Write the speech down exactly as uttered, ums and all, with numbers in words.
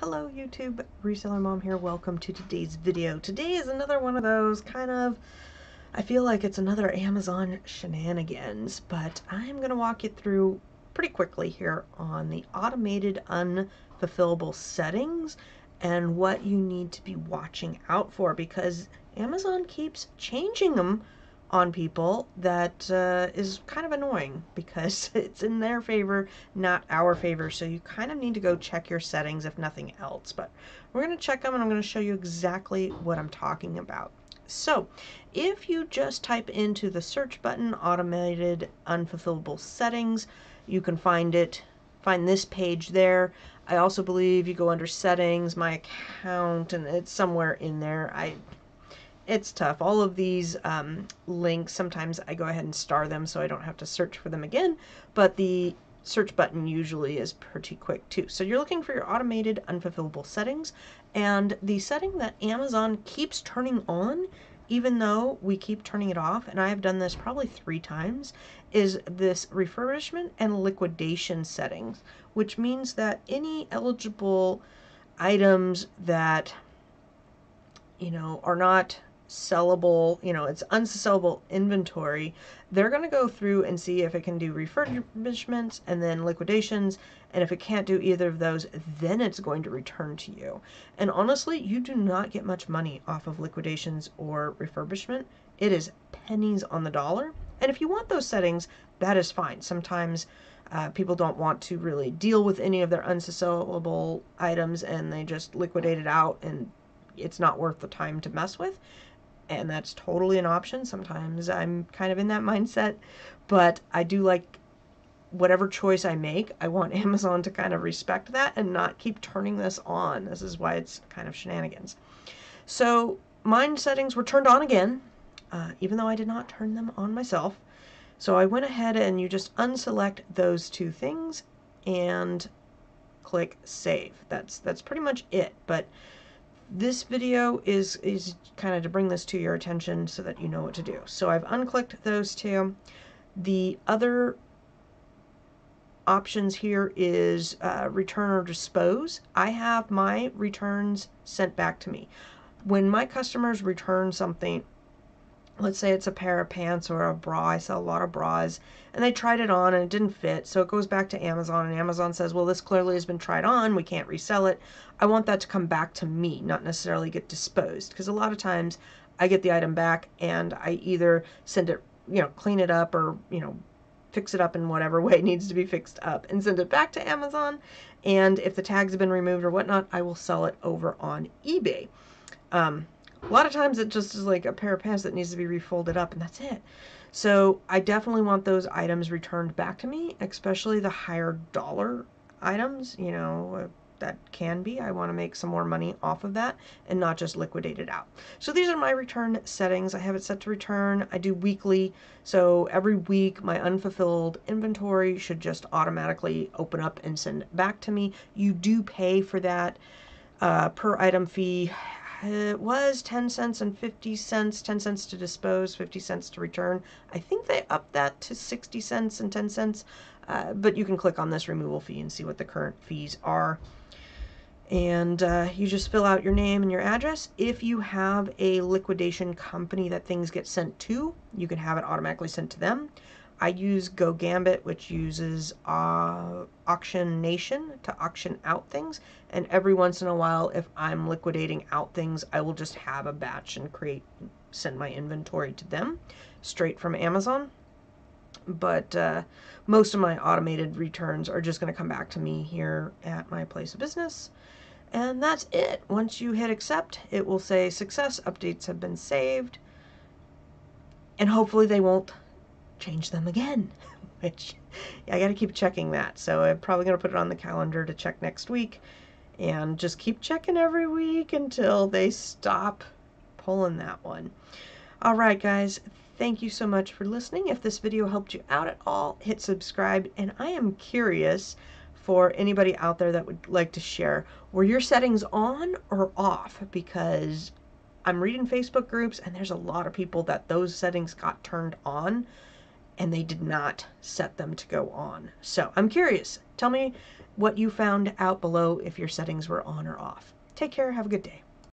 Hello YouTube, Reseller Mom here. Welcome to today's video. Today is another one of those kind of, I feel like it's another Amazon shenanigans, but I'm gonna walk you through pretty quickly here on the automated unfulfillable settings and what you need to be watching out for, because Amazon keeps changing them on people. That uh, is kind of annoying because it's in their favor, not our favor. So you kind of need to go check your settings if nothing else, but we're going to check them and I'm going to show you exactly what I'm talking about. So if you just type into the search button, automated unfulfillable settings, you can find it, find this page there. I also believe you go under settings, my account, and it's somewhere in there. I It's tough. All of these um, links, sometimes I go ahead and star them so I don't have to search for them again, but the search button usually is pretty quick too. So you're looking for your automated unfulfillable settings, and the setting that Amazon keeps turning on, even though we keep turning it off, and I have done this probably three times, is this refurbishment and liquidation settings, which means that any eligible items that, you know, are not sellable, you know, it's unsellable inventory, they're going to go through and see if it can do refurbishments and then liquidations, and if it can't do either of those, then it's going to return to you. And honestly, you do not get much money off of liquidations or refurbishment. It is pennies on the dollar, and if you want those settings, that is fine. Sometimes Uh, people don't want to really deal with any of their unsellable items and they just liquidate it out, and it's not worth the time to mess with, and that's totally an option. Sometimes I'm kind of in that mindset, but I do like whatever choice I make. I want Amazon to kind of respect that and not keep turning this on. This is why it's kind of shenanigans. So mine settings were turned on again, uh, even though I did not turn them on myself. So I went ahead and you just unselect those two things and click save. That's that's pretty much it. But this video is, is kind of to bring this to your attention so that you know what to do. So I've unclicked those two. The other options here is uh, return or dispose. I have my returns sent back to me. When my customers return something, let's say it's a pair of pants or a bra, I sell a lot of bras, and they tried it on and it didn't fit, so it goes back to Amazon, and Amazon says, well, this clearly has been tried on, we can't resell it. I want that to come back to me, not necessarily get disposed, because a lot of times I get the item back and I either send it, you know, clean it up, or, you know, fix it up in whatever way it needs to be fixed up and send it back to Amazon, and if the tags have been removed or whatnot, I will sell it over on eBay. Um, A lot of times it just is like a pair of pants that needs to be refolded up, and that's it. So I definitely want those items returned back to me, especially the higher dollar items, you know, that can be. I want to make some more money off of that and not just liquidate it out. So these are my return settings. I have it set to return. I do weekly. So every week my unfulfilled inventory should just automatically open up and send it back to me. You do pay for that uh, per item fee. It was ten cents and fifty cents, ten cents to dispose, fifty cents to return. I think they upped that to sixty cents and ten cents, uh, but you can click on this removal fee and see what the current fees are. And uh, you just fill out your name and your address. If you have a liquidation company that things get sent to, you can have it automatically sent to them. I use GoGambit, which uses uh, Auction Nation to auction out things, and every once in a while, if I'm liquidating out things, I will just have a batch and create, send my inventory to them straight from Amazon. But uh, most of my automated returns are just going to come back to me here at my place of business. And that's it. Once you hit accept, it will say success, updates have been saved, and hopefully they won't change them again, which I got to keep checking that. So I'm probably going to put it on the calendar to check next week, and just keep checking every week until they stop pulling that one. All right, guys, thank you so much for listening. If this video helped you out at all, hit subscribe. And I am curious, for anybody out there that would like to share, were your settings on or off? Because I'm reading Facebook groups and there's a lot of people that those settings got turned on and they did not set them to go on. So I'm curious. Tell me what you found out below if your settings were on or off. Take care. Have a good day.